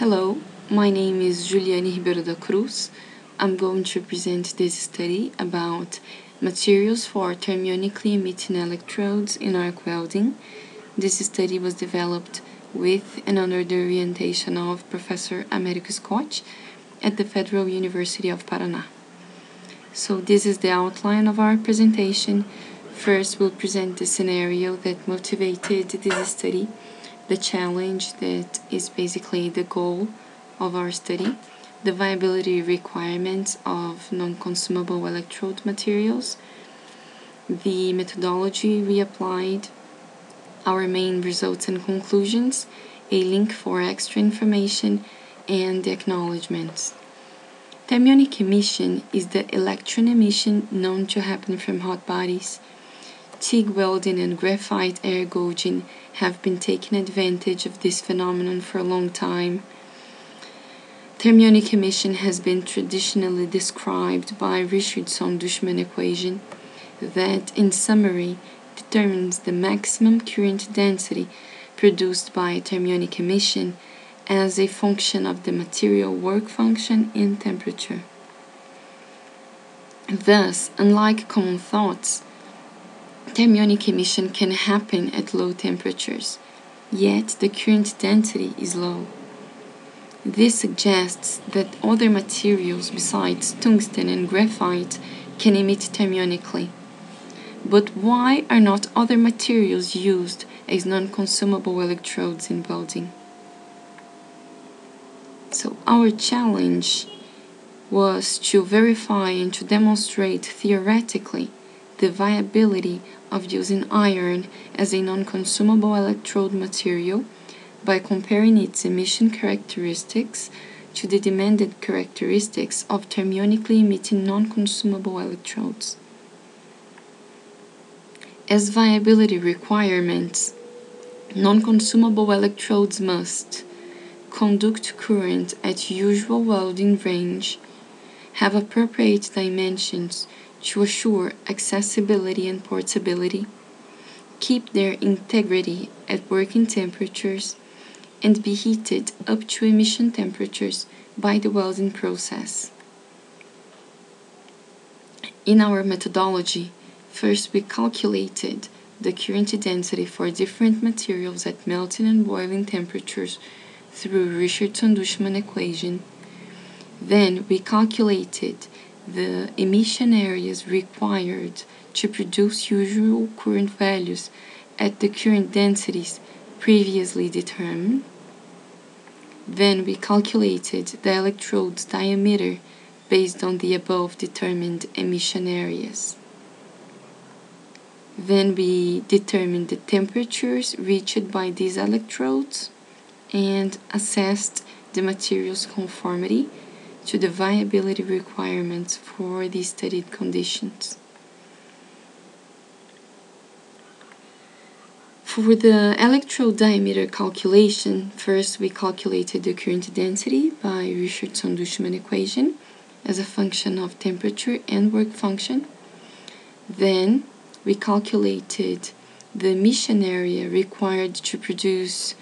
Hello, my name is Juliane Cruz. I'm going to present this study about materials for thermionically emitting electrodes in arc welding. This study was developed with and under the orientation of Professor Américo Scotch at the Federal University of Paraná. So this is the outline of our presentation. First, we'll present the scenario that motivated this study, the challenge that is basically the goal of our study, the viability requirements of non-consumable electrode materials, the methodology we applied, our main results and conclusions, a link for extra information, and the acknowledgements. Thermionic emission is the electron emission known to happen from hot bodies. TIG welding and graphite air gouging have been taking advantage of this phenomenon for a long time. Thermionic emission has been traditionally described by Richardson–Dushman equation that, in summary, determines the maximum current density produced by thermionic emission as a function of the material work function and temperature. Thus, unlike common thoughts, thermionic emission can happen at low temperatures, yet the current density is low. This suggests that other materials besides tungsten and graphite can emit thermionically. But why are not other materials used as non-consumable electrodes in welding? So our challenge was to verify and to demonstrate theoretically the viability of using iron as a non-consumable electrode material by comparing its emission characteristics to the demanded characteristics of thermionically emitting non-consumable electrodes. As viability requirements, non-consumable electrodes must conduct current at usual welding range, have appropriate dimensions to assure accessibility and portability, keep their integrity at working temperatures, and be heated up to emission temperatures by the welding process. In our methodology, first we calculated the current density for different materials at melting and boiling temperatures through Richardson–Dushman equation. Then we calculated the emission areas required to produce usual current values at the current densities previously determined. Then we calculated the electrode's diameter based on the above determined emission areas. Then we determined the temperatures reached by these electrodes and assessed the material's conformity to the viability requirements for the studied conditions. For the electrode diameter calculation, first we calculated the current density by Richardson–Dushman equation as a function of temperature and work function. Then we calculated the emission area required to produce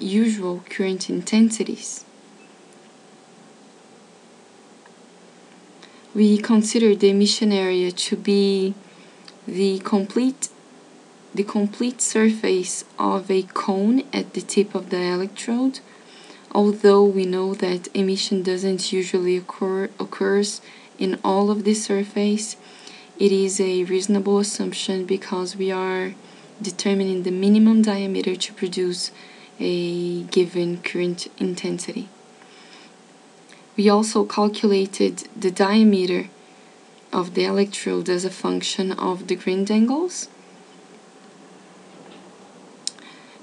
usual current intensities. We consider the emission area to be the complete surface of a cone at the tip of the electrode, although we know that emission doesn't usually occurs in all of the surface. It is a reasonable assumption because we are determining the minimum diameter to produce a given current intensity. We also calculated the diameter of the electrode as a function of the grind angles.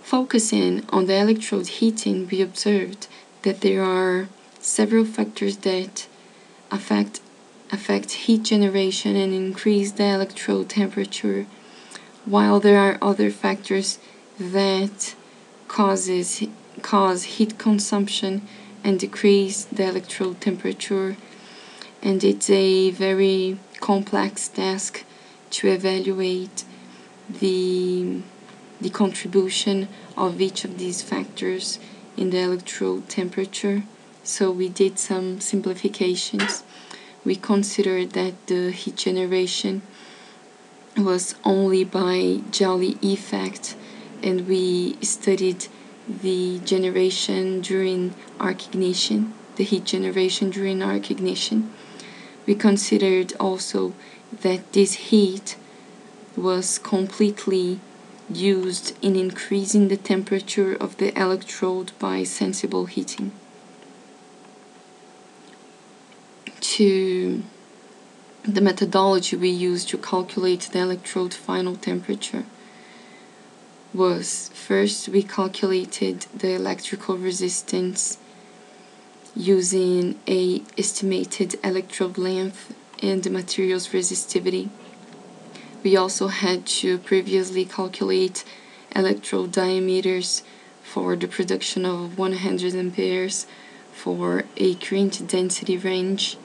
Focusing on the electrode heating, we observed that there are several factors that affect heat generation and increase the electrode temperature, while there are other factors that cause heat consumption and decrease the electrode temperature, and it's a very complex task to evaluate the contribution of each of these factors in the electrode temperature, so we did some simplifications. We considered that the heat generation was only by Joule effect, and we studied the generation during arc ignition, the heat generation during arc ignition. We considered also that this heat was completely used in increasing the temperature of the electrode by sensible heating. To the methodology we used to calculate the electrode final temperature was, first, we calculated the electrical resistance using a estimated electrode length and the material's resistivity. We also had to previously calculate electrode diameters for the production of 100 amperes for a current density range.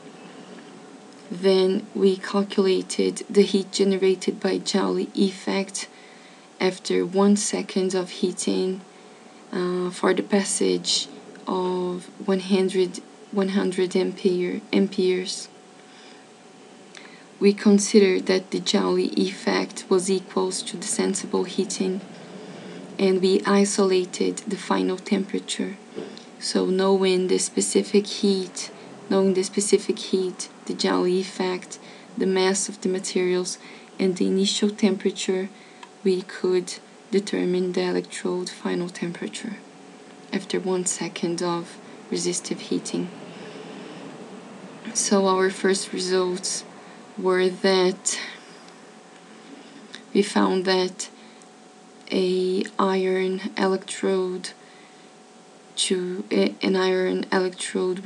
Then we calculated the heat generated by Joule effect after 1 second of heating for the passage of 100 amperes. We considered that the Joule effect was equals to the sensible heating, and we isolated the final temperature. So knowing the specific heat, the Joule effect, the mass of the materials, and the initial temperature, we could determine the electrode final temperature after 1 second of resistive heating. So our first results were that we found that an iron electrode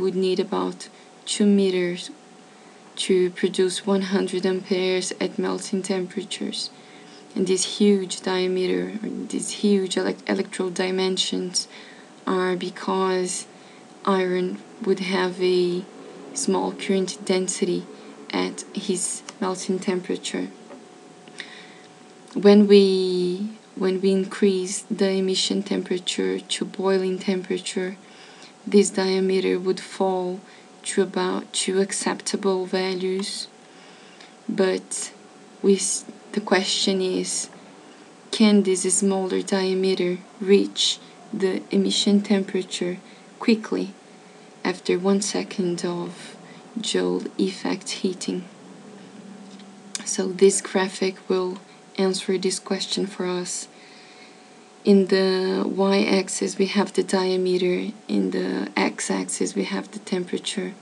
would need about 2 meters to produce 100 amperes at melting temperatures, and this huge diameter, these huge electrode dimensions, are because iron would have a small current density at his melting temperature. When we increase the emission temperature to boiling temperature, this diameter would fall to about 2 acceptable values. But the question is, can this smaller diameter reach the emission temperature quickly after 1 second of Joule effect heating? So this graphic will answer this question for us. In the y-axis we have the diameter, in the x-axis we have the temperature.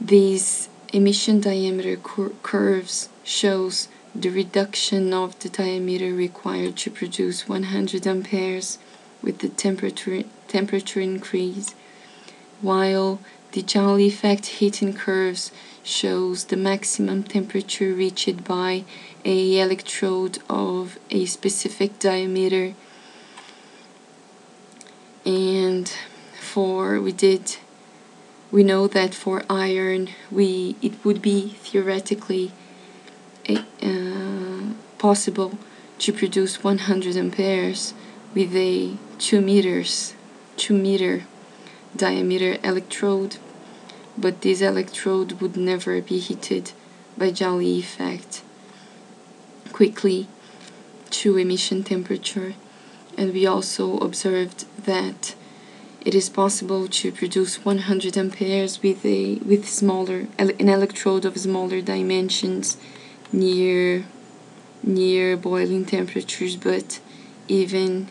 These emission diameter curves shows the reduction of the diameter required to produce 100 amperes with the temperature increase, while the Joule effect heating curves shows the maximum temperature reached by a electrode of a specific diameter. And we know that for iron it would be theoretically possible to produce 100 amperes with a 2 meter diameter electrode, but this electrode would never be heated by Joule effect quickly to emission temperature. And we also observed that it is possible to produce 100 amperes with an electrode of smaller dimensions near boiling temperatures, but even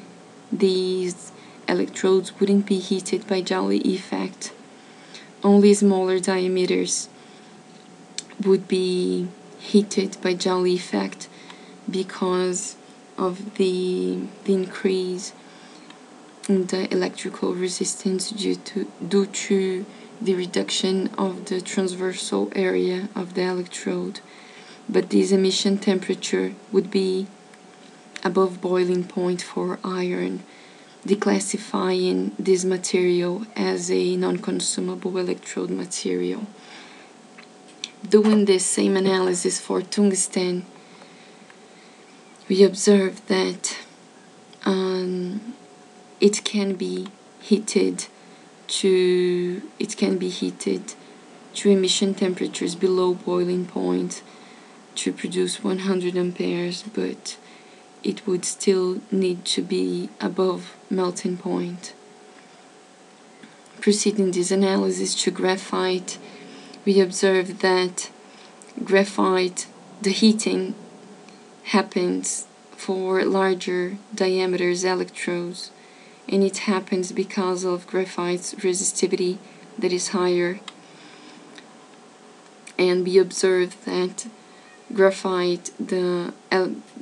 these electrodes wouldn't be heated by Joule effect. Only smaller diameters would be heated by Joule effect because of the increase in the electrical resistance due to the reduction of the transversal area of the electrode. But this emission temperature would be above boiling point for iron, declassifying this material as a non-consumable electrode material. Doing this same analysis for tungsten, we observed that it can be heated to emission temperatures below boiling point to produce 100 amperes, but it would still need to be above melting point. Proceeding this analysis to graphite, we observe that graphite, the heating happens for larger diameters electrodes, and it happens because of graphite's resistivity that is higher. And we observe that graphite, the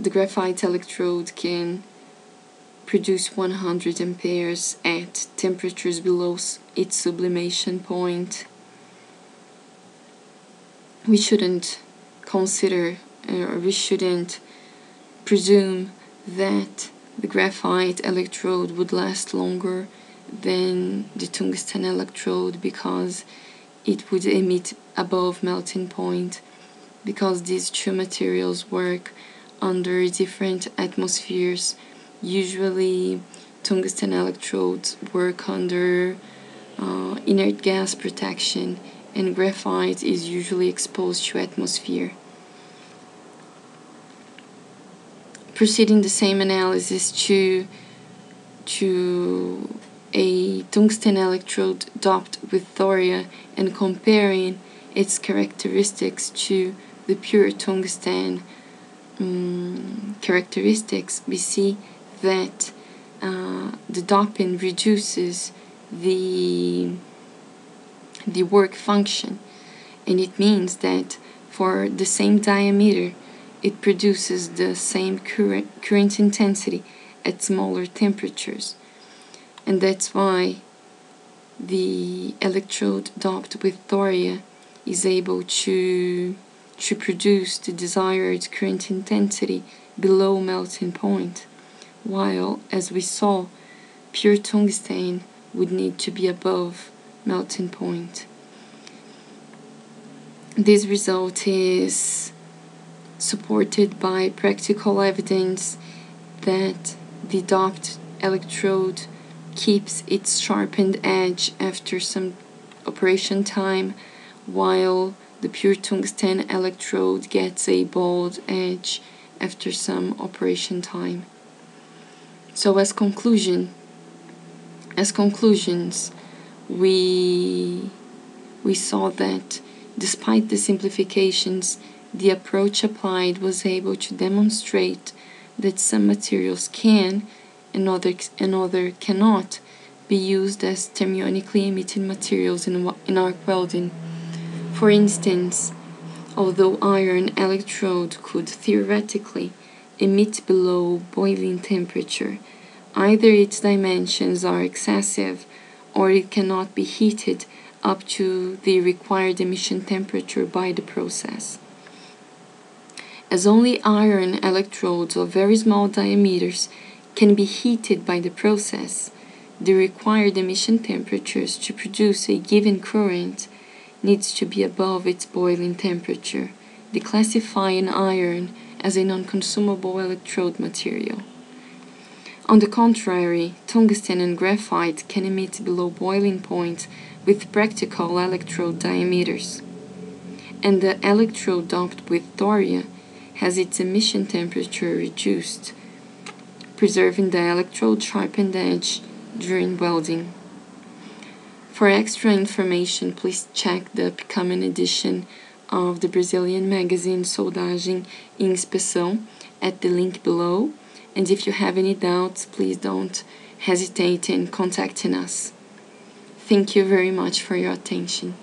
graphite electrode can produce 100 amperes at temperatures below its sublimation point. We shouldn't consider, or we shouldn't presume that the graphite electrode would last longer than the tungsten electrode because it would emit above melting point, because these two materials work under different atmospheres. Usually tungsten electrodes work under inert gas protection, and graphite is usually exposed to atmosphere. Proceeding the same analysis to a tungsten electrode doped with thoria and comparing its characteristics to the pure tungsten characteristics, we see that the doping reduces the work function, and it means that for the same diameter it produces the same current intensity at smaller temperatures, and that's why the electrode doped with thoria is able to produce the desired current intensity below melting point, while, as we saw, pure tungsten would need to be above melting point. This result is supported by practical evidence that the doped electrode keeps its sharpened edge after some operation time, while the pure tungsten electrode gets a bald edge after some operation time. So as conclusions, we saw that despite the simplifications, the approach applied was able to demonstrate that some materials can and other cannot be used as thermionically emitting materials in arc welding. For instance, although iron electrode could theoretically emit below boiling temperature, either its dimensions are excessive or it cannot be heated up to the required emission temperature by the process. As only iron electrodes of very small diameters can be heated by the process, the required emission temperatures to produce a given current needs to be above its boiling temperature, declassifying iron as a non-consumable electrode material. On the contrary, tungsten and graphite can emit below boiling point with practical electrode diameters, and the electrode doped with thoria has its emission temperature reduced, preserving the electrode sharpened edge during welding. For extra information, please check the upcoming edition of the Brazilian magazine Soldagem e Inspeção at the link below, and if you have any doubts, please don't hesitate in contacting us. Thank you very much for your attention.